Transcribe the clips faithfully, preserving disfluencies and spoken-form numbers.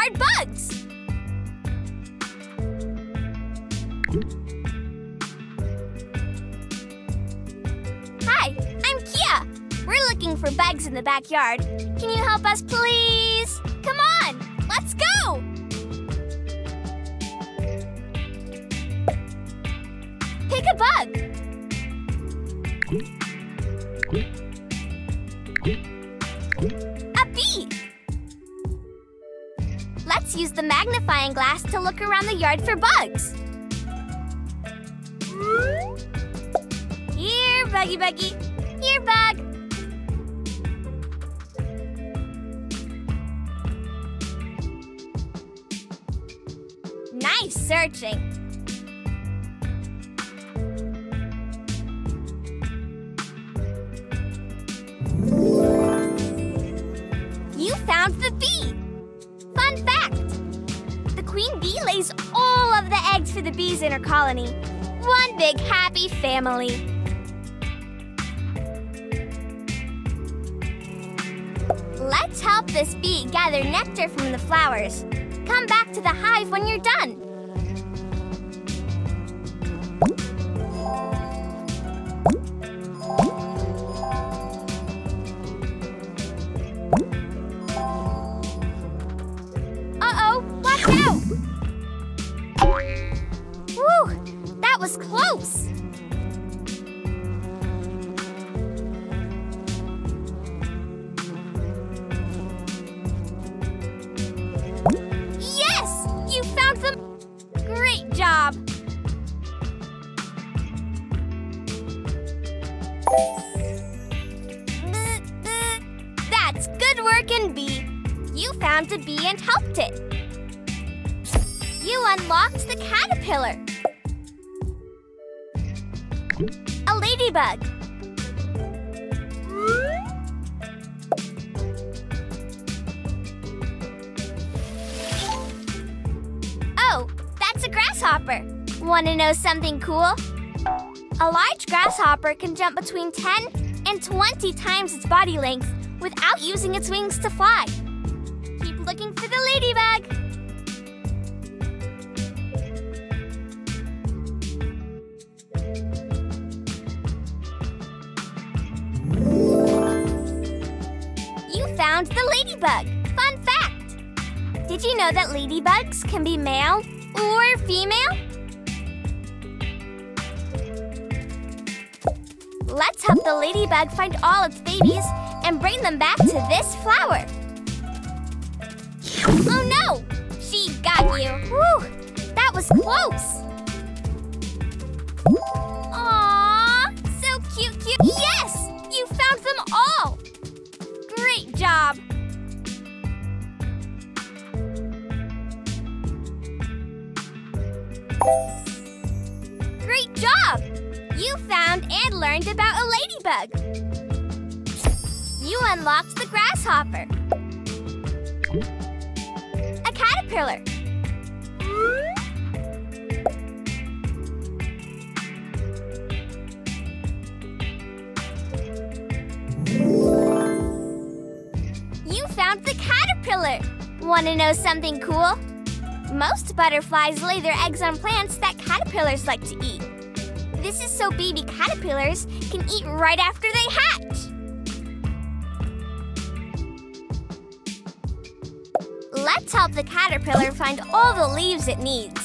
Backyard Bugs! Hi, I'm Kia. We're looking for bugs in the backyard. Can you help us, please? Come on, let's go! Pick a bug. A bee. Let's use the magnifying glass to look around the yard for bugs. Here, buggy buggy. Here, bug. Nice searching. You found the bee. Fun fact, the queen bee lays all of the eggs for the bees in her colony. One big happy family. Let's help this bee gather nectar from the flowers. Come back to the hive when you're done. Uh-oh, watch out! Whew! That was close! Yes! You found them! Great job! That's good work, and bee! You found a bee and helped it! You unlocked the caterpillar! A ladybug. Oh, that's a grasshopper. Want to know something cool? A large grasshopper can jump between ten and twenty times its body length without using its wings to fly. Keep looking for the ladybug. Found the ladybug. Fun fact! Did you know that ladybugs can be male or female? Let's help the ladybug find all its babies and bring them back to this flower. Oh no! She got you. Whew! That was close. Aww! So cute, cute. Yes! You found them all! Great job! Great job! You found and learned about a ladybug. You unlocked the grasshopper. A caterpillar. The caterpillar. Want to know something cool? Most butterflies lay their eggs on plants that caterpillars like to eat. This is so baby caterpillars can eat right after they hatch. Let's help the caterpillar find all the leaves it needs.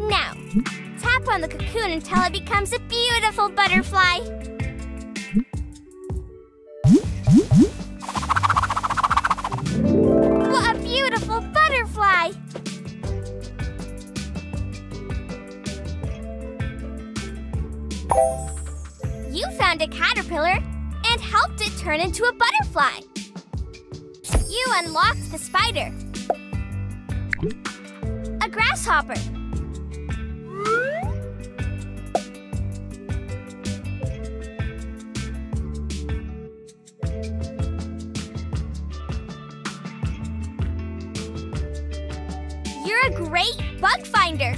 Now, tap on the cocoon until it becomes a beautiful butterfly. What a beautiful butterfly! You found a caterpillar and helped it turn into a butterfly. You unlocked the spider. A grasshopper. You're a great bug finder.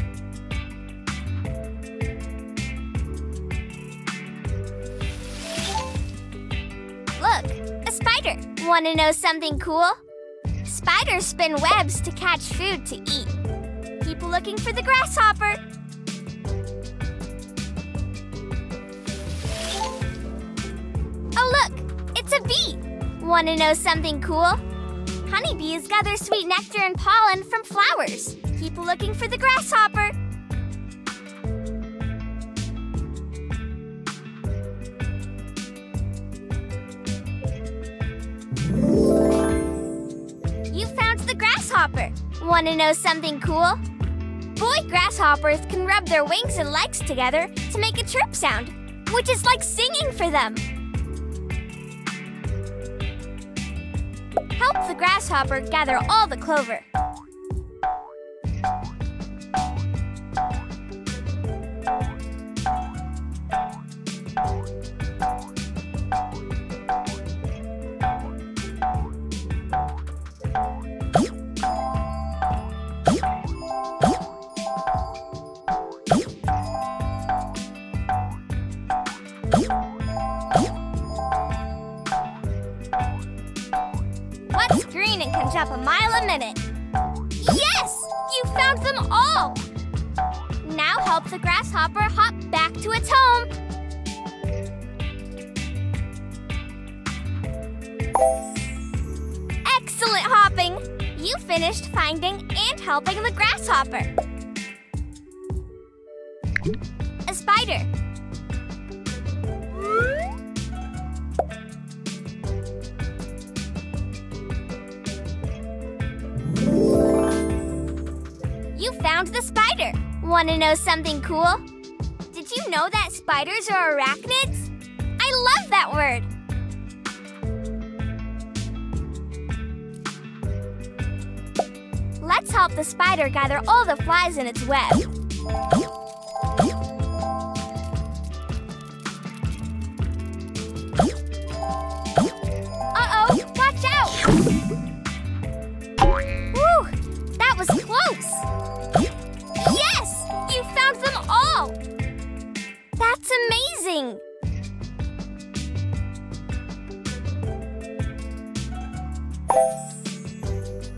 Look, a spider. Want to know something cool? Spiders spin webs to catch food to eat. Keep looking for the grasshopper. Oh, look, it's a bee. Want to know something cool? Honeybees gather sweet nectar and pollen from flowers. Keep looking for the grasshopper. You found the grasshopper. Want to know something cool? Boy grasshoppers can rub their wings and legs together to make a chirp sound, which is like singing for them. Help the grasshopper gather all the clover. Up a mile a minute. Yes! You found them all! Now help the grasshopper hop back to its home. Excellent hopping! You finished finding and helping the grasshopper. A spider. The spider. Want to know something cool? Did you know that spiders are arachnids? I love that word! Let's help the spider gather all the flies in its web. Uh-oh, watch out! Whew, that was close! That's amazing!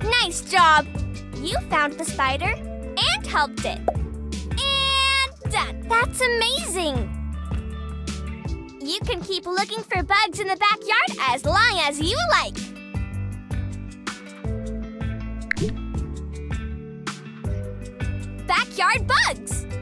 Nice job! You found the spider and helped it. And done! That's amazing! You can keep looking for bugs in the backyard as long as you like. Backyard Bugs!